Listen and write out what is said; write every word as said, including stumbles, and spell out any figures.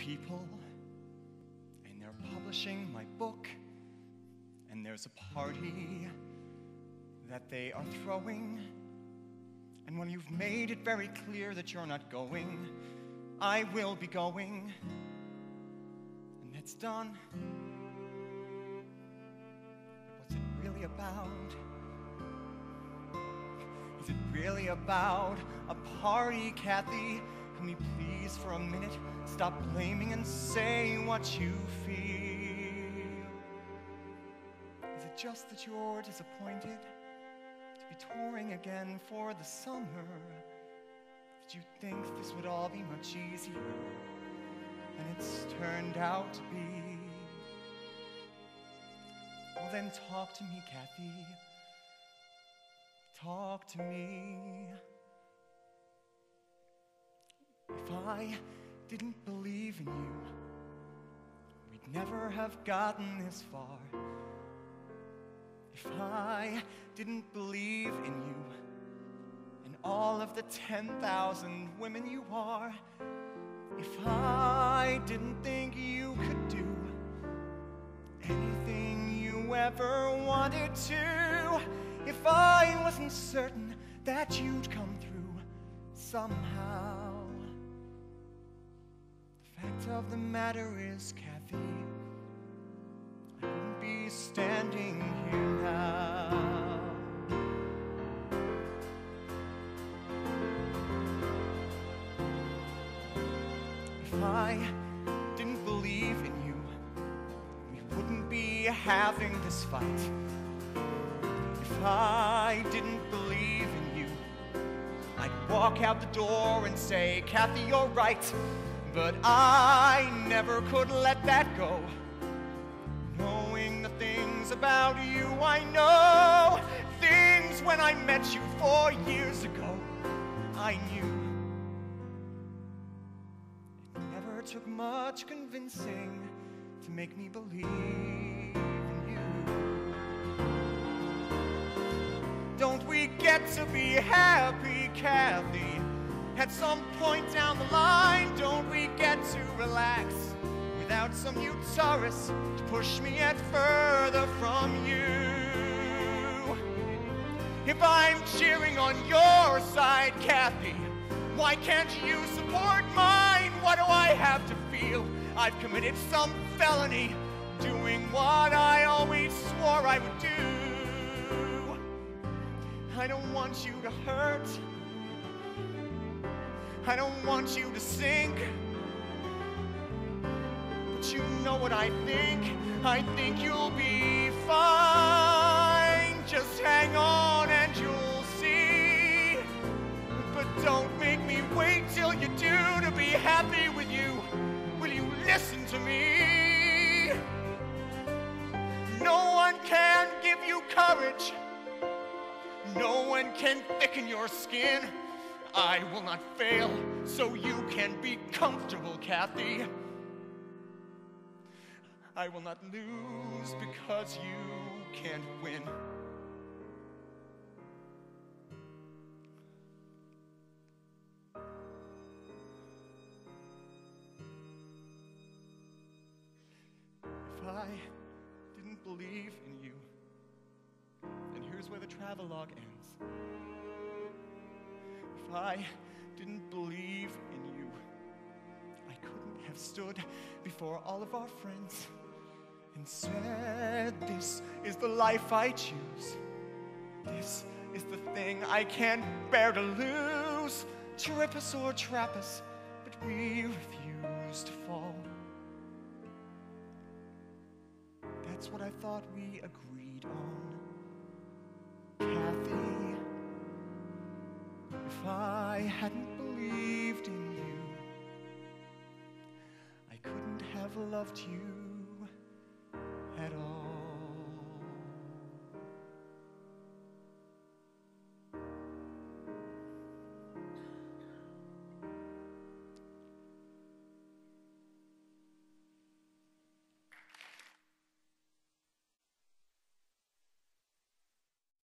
people, and they're publishing my book, and there's a party that they are throwing. And when you've made it very clear that you're not going, I will be going. And it's done. But what's it really about? Is it really about a party, Kathy? Can we please, for a minute, stop blaming and say what you feel? Is it just that you're disappointed to be touring again for the summer? Did you think this would all be much easier than it's turned out to be? Well, then talk to me, Kathy. Talk to me. If I didn't believe in you, we'd never have gotten this far. If I didn't believe in you, and all of the ten thousand women you are, if I didn't think you could do anything you ever wanted to, if I wasn't certain that you'd come through somehow. Fact of the matter is, Kathy, I wouldn't be standing here now. If I didn't believe in you, we wouldn't be having this fight. If I didn't believe in you, I'd walk out the door and say, Kathy, you're right. But I never could let that go, knowing the things about you I know, things when I met you four years ago I knew. It never took much convincing to make me believe in you. Don't we get to be happy, Kathy? At some point down the line, don't we get to relax without some uterus to push me yet further from you? If I'm cheering on your side, Kathy, why can't you support mine? What do I have to feel? I've committed some felony, doing what I always swore I would do. I don't want you to hurt. I don't want you to sink, but you know what I think. I think you'll be fine. Just hang on and you'll see. But don't make me wait till you do to be happy with you. Will you listen to me? No one can give you courage. No one can thicken your skin. I will not fail, so you can be comfortable, Kathy. I will not lose because you can't win. If I didn't believe in you, then here's where the travelogue ends. If I didn't believe in you, I couldn't have stood before all of our friends and said, this is the life I choose. This is the thing I can't bear to lose. Trip us or trap us, but we refuse to fall. That's what I thought we agreed on, Kathy. If I hadn't believed in you, I couldn't have loved you.